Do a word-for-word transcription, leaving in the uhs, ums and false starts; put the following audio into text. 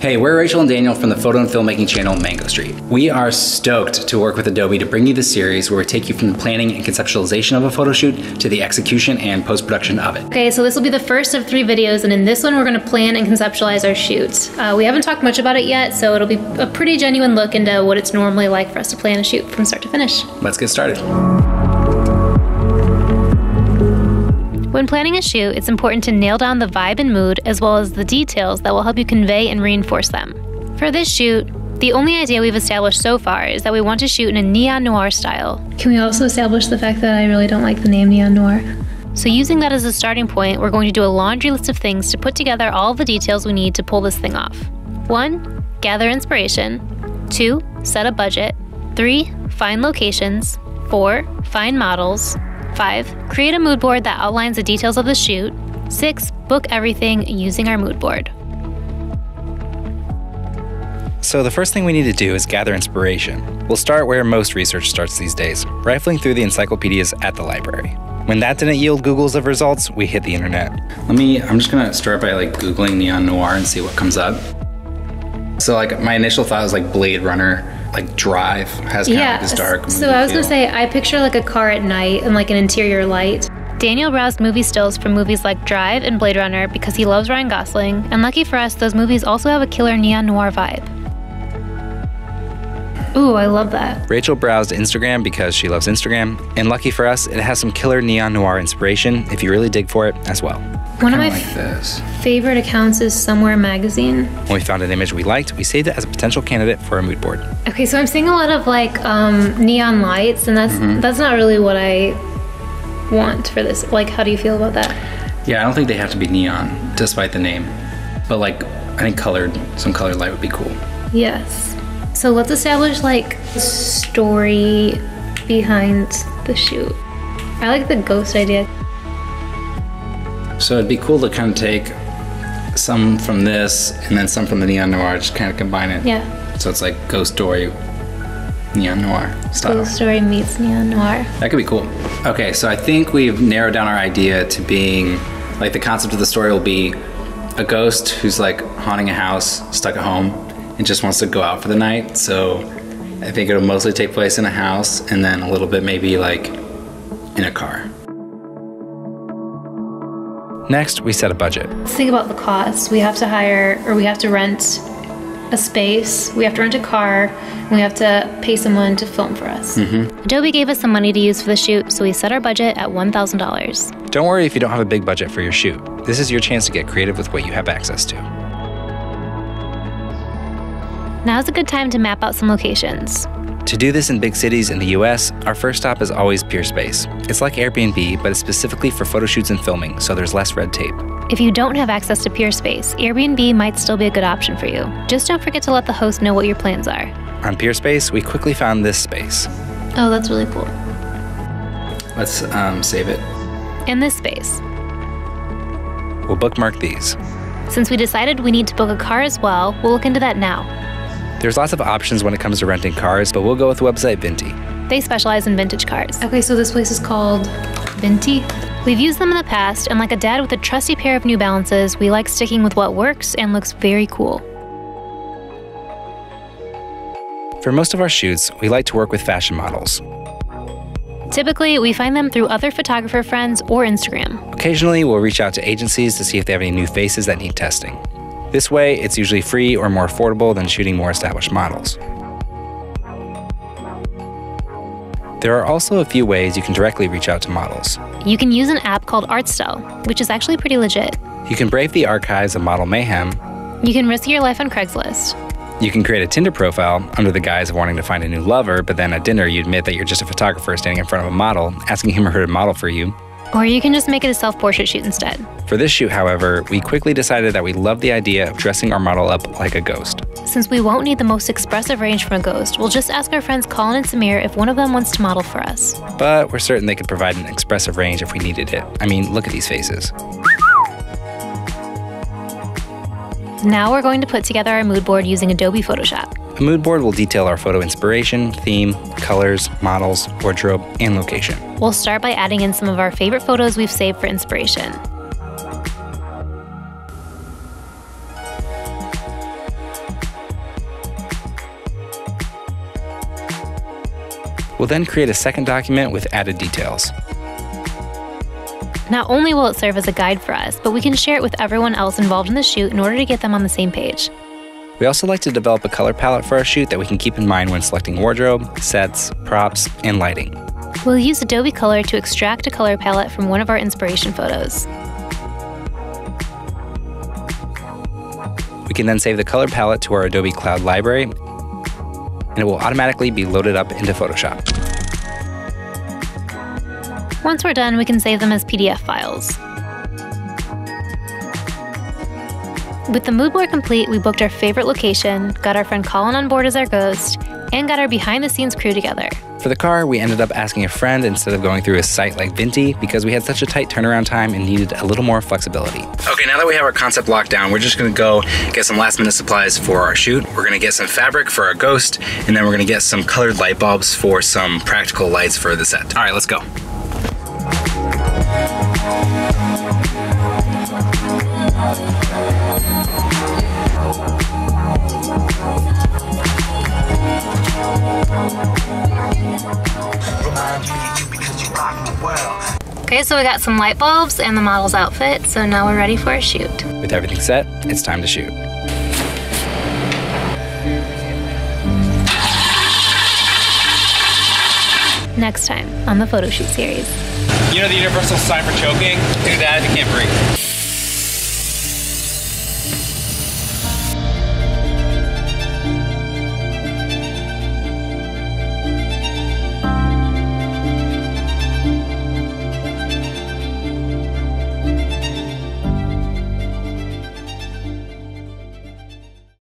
Hey, we're Rachel and Daniel from the photo and filmmaking channel Mango Street. We are stoked to work with Adobe to bring you the series where we take you from the planning and conceptualization of a photo shoot to the execution and post-production of it. Okay, so this will be the first of three videos, and in this one we're gonna plan and conceptualize our shoot. Uh, we haven't talked much about it yet, so it'll be a pretty genuine look into what it's normally like for us to plan a shoot from start to finish. Let's get started. When planning a shoot, it's important to nail down the vibe and mood as well as the details that will help you convey and reinforce them. For this shoot, the only idea we've established so far is that we want to shoot in a neon noir style. Can we also establish the fact that I really don't like the name neon noir? So using that as a starting point, we're going to do a laundry list of things to put together all the details we need to pull this thing off. One, gather inspiration. Two, set a budget. Three, find locations. Four, find models. Five, create a mood board that outlines the details of the shoot. Six, book everything using our mood board. So the first thing we need to do is gather inspiration. We'll start where most research starts these days, rifling through the encyclopedias at the library. When that didn't yield Googles of results, we hit the internet. Let me, I'm just gonna start by like Googling neon noir and see what comes up. So like my initial thought was like Blade Runner. Like Drive has kind yeah, of this dark. So I was feel. gonna say, I picture like a car at night and like an interior light. Daniel browsed movie stills from movies like Drive and Blade Runner because he loves Ryan Gosling, and lucky for us, those movies also have a killer neon noir vibe. Ooh, I love that. Rachel browsed Instagram because she loves Instagram, and lucky for us, it has some killer neon noir inspiration if you really dig for it as well. One of my like this. favorite accounts is Somewhere Magazine. When we found an image we liked, we saved it as a potential candidate for a mood board. Okay, so I'm seeing a lot of like um, neon lights, and that's mm-hmm. that's not really what I want for this. Like, how do you feel about that? Yeah, I don't think they have to be neon, despite the name. But like, I think colored, some colored light would be cool. Yes. So let's establish like the story behind the shoot. I like the ghost idea. So it'd be cool to kind of take some from this and then some from the neon noir, just kind of combine it. Yeah. So it's like ghost story, neon noir style. Ghost story meets neon noir. That could be cool. Okay, so I think we've narrowed down our idea to being, like the concept of the story will be a ghost who's like haunting a house, stuck at home, and just wants to go out for the night. So I think it'll mostly take place in a house and then a little bit maybe like in a car. Next, we set a budget. Let's think about the cost. We have to hire, or we have to rent a space, we have to rent a car, and we have to pay someone to film for us. Mm-hmm. Adobe gave us some money to use for the shoot, so we set our budget at one thousand dollars. Don't worry if you don't have a big budget for your shoot. This is your chance to get creative with what you have access to. Now's a good time to map out some locations. To do this in big cities in the U S, our first stop is always PeerSpace. It's like Airbnb, but it's specifically for photo shoots and filming, so there's less red tape. If you don't have access to PeerSpace, Airbnb might still be a good option for you. Just don't forget to let the host know what your plans are. On PeerSpace, we quickly found this space. Oh, that's really cool. Let's um, save it. And this space. We'll bookmark these. Since we decided we need to book a car as well, we'll look into that now. There's lots of options when it comes to renting cars, but we'll go with the website Vinti. They specialize in vintage cars. Okay, so this place is called Vinti. We've used them in the past, and like a dad with a trusty pair of New Balances, we like sticking with what works and looks very cool. For most of our shoots, we like to work with fashion models. Typically, we find them through other photographer friends or Instagram. Occasionally, we'll reach out to agencies to see if they have any new faces that need testing. This way, it's usually free or more affordable than shooting more established models. There are also a few ways you can directly reach out to models. You can use an app called Artstyle, which is actually pretty legit. You can brave the archives of Model Mayhem. You can risk your life on Craigslist. You can create a Tinder profile under the guise of wanting to find a new lover, but then at dinner you admit that you're just a photographer standing in front of a model, asking him or her to model for you. Or you can just make it a self-portrait shoot instead. For this shoot, however, we quickly decided that we loved the idea of dressing our model up like a ghost. Since we won't need the most expressive range from a ghost, we'll just ask our friends Colin and Samir if one of them wants to model for us. But we're certain they could provide an expressive range if we needed it. I mean, look at these faces. Now we're going to put together our mood board using Adobe Photoshop. A mood board will detail our photo inspiration, theme, colors, models, wardrobe, and location. We'll start by adding in some of our favorite photos we've saved for inspiration. We'll then create a second document with added details. Not only will it serve as a guide for us, but we can share it with everyone else involved in the shoot in order to get them on the same page. We also like to develop a color palette for our shoot that we can keep in mind when selecting wardrobe, sets, props, and lighting. We'll use Adobe Color to extract a color palette from one of our inspiration photos. We can then save the color palette to our Adobe Cloud library, and it will automatically be loaded up into Photoshop. Once we're done, we can save them as P D F files. With the mood board complete, we booked our favorite location, got our friend Colin on board as our ghost, and got our behind-the-scenes crew together. For the car, we ended up asking a friend instead of going through a site like Vinti because we had such a tight turnaround time and needed a little more flexibility. Okay, now that we have our concept locked down, we're just gonna go get some last minute supplies for our shoot. We're gonna get some fabric for our ghost, and then we're gonna get some colored light bulbs for some practical lights for the set. All right, let's go. Okay, so we got some light bulbs and the model's outfit, so now we're ready for a shoot. With everything set, it's time to shoot. Next time on the Photoshoot series. You know the universal sign for choking? Do that if you can't breathe.